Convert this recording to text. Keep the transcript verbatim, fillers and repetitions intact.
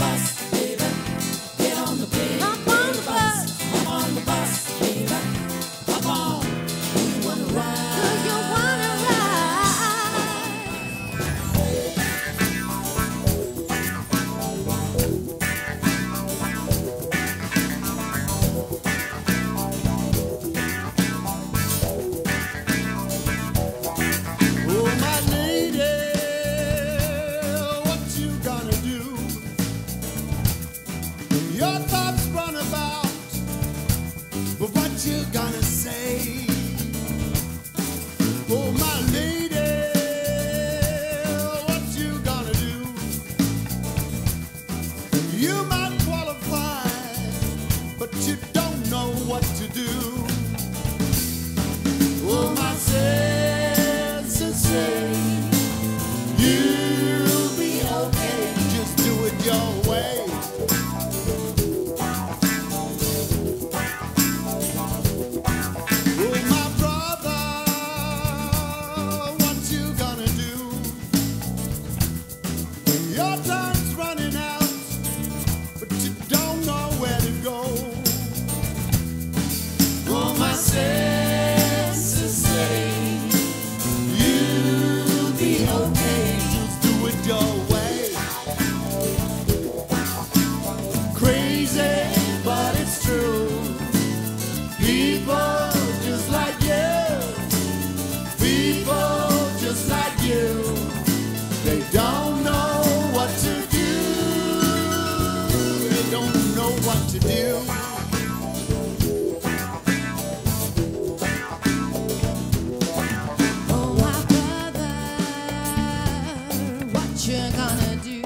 You're gonna do